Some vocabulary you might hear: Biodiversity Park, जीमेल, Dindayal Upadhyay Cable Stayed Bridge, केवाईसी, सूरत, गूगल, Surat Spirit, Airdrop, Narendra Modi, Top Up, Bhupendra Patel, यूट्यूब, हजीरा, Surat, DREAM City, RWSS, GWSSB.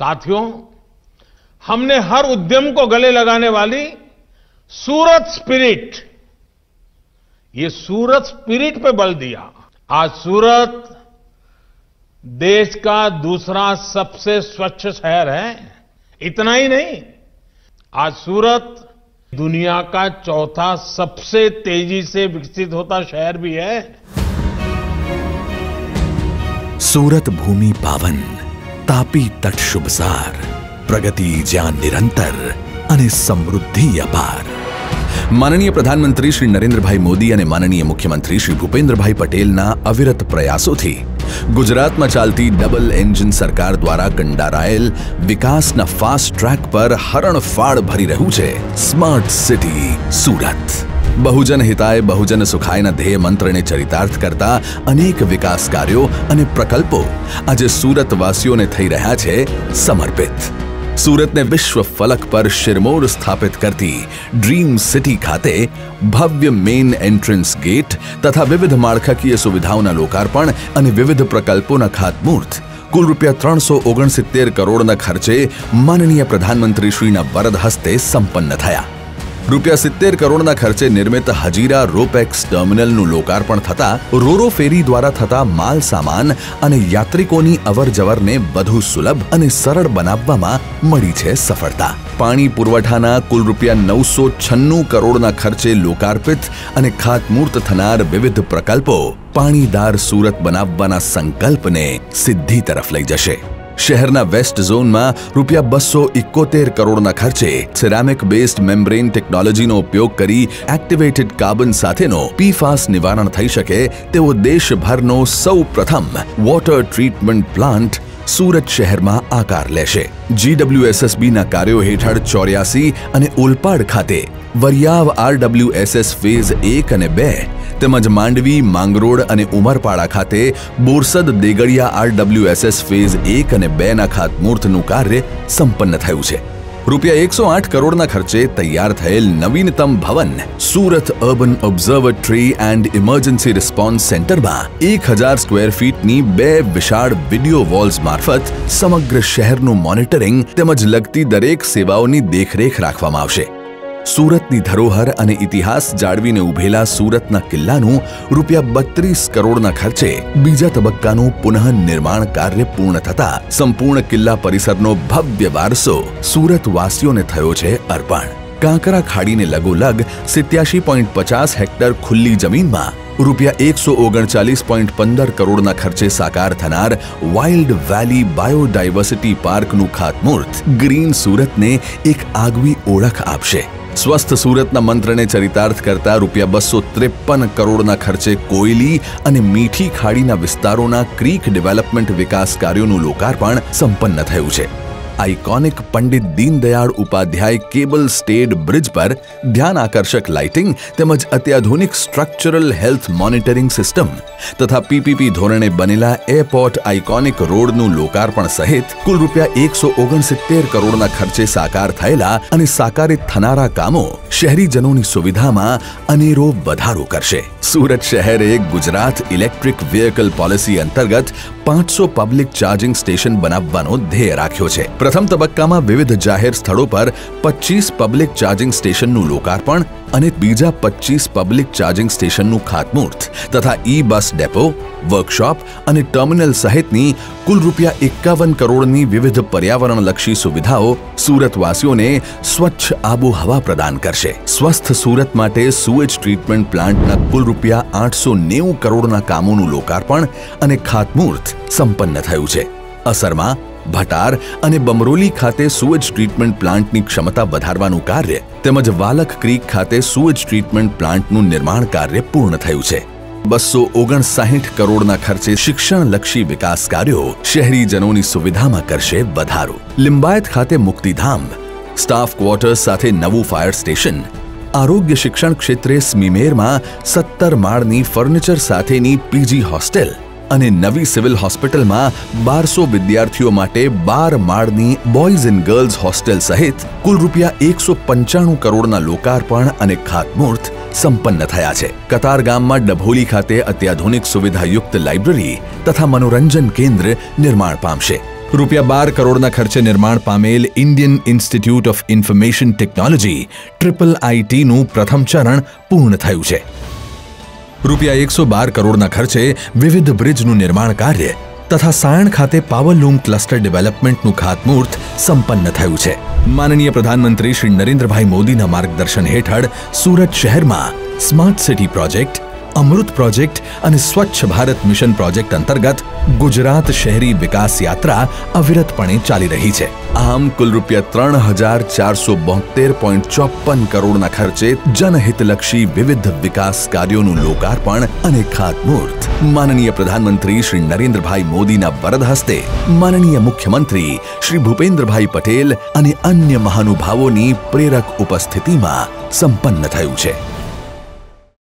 साथियों, हमने हर उद्यम को गले लगाने वाली सूरत स्पिरिट, ये सूरत स्पिरिट पे बल दिया। आज सूरत देश का दूसरा सबसे स्वच्छ शहर है। इतना ही नहीं, आज सूरत दुनिया का चौथा सबसे तेजी से विकसित होता शहर भी है। सूरत भूमि पावन, तापी तट शुभसार, प्रगति ज्ञान निरंतर अने समृद्धि अपार। माननीय प्रधानमंत्री श्री नरेंद्र भाई मोदी अने माननीय मुख्यमंत्री श्री भूपेन्द्र भाई पटेलना अविरत प्रयासों थी गुजरात में चालती डबल एंजन सरकार द्वारा कंडारायेल विकास ना फास्ट ट्रैक पर हरणफाड़ भरी रह्यु छे स्मार्ट सिटी सूरत। बहुजन हिताय बहुजन सुखाय ना ध्येय मंत्र ने चरितार्थ करता अनेक विकास कार्यों अने प्रकल्पों आज सूरतवासीओ ने थई रह्या छे समर्पित। सूरत ने विश्व फलक पर शिरमोर स्थापित करती ड्रीम सिटी खाते भव्य मेन एंट्रंस गेट तथा विविध माळखाकीय सुविधाओं लोकार्पण अने विविध प्रकल्पों खातमुहूर्त कुल रूपया 369 करोड़ खर्चे माननीय प्रधानमंत्री श्रीना वरद हस्ते संपन्न थया। रूपया 70 करोड़ खर्चे निर्मित हजीरा रोपेक्स टर्मिनल लोकार्पण थता रोरो फेरी द्वारा थता माल सामान अने यात्रिकोनी अवरजवर ने बधु सुलभ अने सरल बनाववामां मळी छे सफलता। पाणी पुरवठाना कुल रूपया 996 करोड़ खर्चे लोकार्पित अने खातमुहूर्त थनार विविध प्रकल्पों पाणीदार सूरत बनाववाना संकल्प ने सिद्धि तरफ लई जशे। शहरना वेस्ट जोन में रूपया 271 करोड़ खर्चे सिरामिक बेस्ड मेम्ब्रेन टेक्नोलॉजी नो उपयोग करी एक्टिवेटेड कार्बन साथेनो पीफास निवारण थई शके तेवो देशभरनो सौ प्रथम वॉटर ट्रीटमेंट प्लांट सूरत शहर में आकार लेशे। GWSSB ना कार्यो हेठळ 84 अने ओलपाड खाते वरियाव RWSS फेज 1 અને 2 તેમજ માંડવી માંગરોળ અને ઉમરપાડા ખાતે બોરસદ દેગડિયા RWSS ફેઝ 1 અને 2 ના ખાતમુહૂર્તનું કાર્ય સંપન્ન થયું છે। રૂપિયા 108 કરોડના ખર્ચે તૈયાર થયેલ નવીનતમ ભવન Surat urban observatory and emergency response સેન્ટરમાં 1000 સ્ક્વેર ફીટની 2 વિશાળ વિડિયો વોલ્સ મારફત સમગ્ર શહેરનું મોનિટરિંગ તેમજ લગતી દરેક સેવાઓની દેખરેખ રાખવામાં આવશે। सूरतनी धरोहर अने इतिहास जाळवीने उभेला सूरतना किल्लानू रूपया 32 करोड़ना खर्चे बीजा तबक्कानू पुनः निर्माण कार्य पूर्ण थता संपूर्ण किल्ला परिसरनो भव्य वारसो सूरतवासीओने थयो छे अर्पण। कांकरा खाड़ी ने लगोलग 87.50 हेक्टर खुली जमीन में रूपया 139.15 करोड़ खर्चे साकार थनार वाइल्ड वैली बायोडाइवर्सिटी पार्क नु खातमुहूर्त ग्रीन सूरत ने एक आगवी ओळख आपशे। स्वस्थ सूरत ना मंत्र ने चरितार्थ करता रूपया 253 करोड़ खर्चे कोयली अने मीठी खाड़ी ना विस्तारों ना क्रीक डेवलपमेंट विकास कार्यों नु लोकार्पण संपन्न थयुं छे। Iconic Pandit Deendayal Upadhyay cable stayed bridge पर ध्यान आकर्षक लाइटिंग तेमज अत्याधुनिक स्ट्रक्चरल हेल्थ मॉनिटरिंग सिस्टम तथा पीपीपी धोरणे बनेला एयरपोर्ट आइकॉनिक रोड नु लोकार्पण सहित कुल रूपया 169 करोड़ खर्चे साकार थयेला अने साकारित थनारा कामों शहरीजनों की सुविधा में अनेरो वधारो करशे। सूरत शहरे गुजरात इलेक्ट्रिक व्हीकल पॉलिसी अंतर्गत 500 पब्लिक चार्जिंग स्टेशन बनाववानो ध्येय राख्यो छे। प्रथम तबक्का में विविध जाहिर स्थलों पर 25 पब्लिक चार्जिंग स्टेशन नु लोकार्पण अने बीजा 25 पब्लिक चार्जिंग स्टेशन नु खातमुहूर्त तथा ई बस डेपो वर्कशॉप अने टर्मिनल सहितनी कुल रूपया 51 करोड़नी विविध पर्यावरणलक्षी सुविधाओं सूरतवासीओने स्वच्छ आबोहवा प्रदान करशे। स्वस्थ सूरत माटे सुएज ट्रीटमेंट प्लांटना कुल रूपया 890 करोड़ना कामोनु लोकार्पण अने खातमुहूर्त संपन्न थयुं छे। असरमा भटार अने बमरोली खाते सुएज ट्रीटमेंट प्लांटनी क्षमता वधारवानु कार्य तेमज वालक क्रीक खाते सुएज ट्रीटमेंट प्लांटनु निर्माण कार्य पूर्ण थयुं छे। 259 करोड़ना खर्चे शिक्षणलक्षी विकास कार्यों शहरीजनोनी सुविधामां करशे वधारो। लिंबायत खाते मुक्तिधाम स्टाफ क्वार्टर्स साथे नवुं फायर स्टेशन आरोग्य शिक्षण क्षेत्रे स्मीमेरमां 70 माळनी फर्निचर साथेनी पीजी होस्टेल अने नवी सिविल हॉस्पिटल में 1200 विद्यार्थियों माटे 12 माळनी बॉयज एंड गर्ल्स हॉस्टेल सहित कुल रूपया 195 करोड़ना लोकार्पण अने खातमुहूर्त संपन्न थया छे। कतारगाम में डभोली खाते अत्याधुनिक सुविधायुक्त लाइब्रेरी तथा मनोरंजन केन्द्र निर्माण पामशे। ₹12 કરોડના ખર્ચે નિર્માણ પામેલ Indian institute of information technology triple આઈટીનું પ્રથમ ચરણ પૂર્ણ થયું છે. ₹112 કરોડના ખર્ચે વિવિધ બ્રિજનું નિર્માણ કાર્ય તથા સાયણ ખાતે પાવરલૂમ ક્લસ્ટર ડેવલપમેન્ટનું ખાતમુહૂર્ત સંપન્ન થયું છે. માનનીય પ્રધાનમંત્રી શ્રી નરેન્દ્રભાઈ મોદીના માર્ગદર્શન હેઠળ સુરત શહેરમાં smart city project, Amrut project અને સ્વચ્છ ભારત મિશન પ્રોજેક્ટ અંતર્ગત ગુજરાત શહેરી વિકાસ યાત્રા અવિરતપણે ચાલી રહી છે. આમ કુલ ₹3472.54 કરોડના ખર્ચે જનહિતલક્ષી વિવિધ વિકાસ કાર્યોનું લોકાર્પણ અને ખાતમુહૂર્ત माननीय प्रधानमंत्री श्री नरेंद्र भाई मोदी ना वरद हस्ते माननीय मुख्यमंत्री श्री भूपेन्द्र भाई पटेल अने अन्य महानुभावों नी प्रेरक उपस्थिति में संपन्न थयुं छे.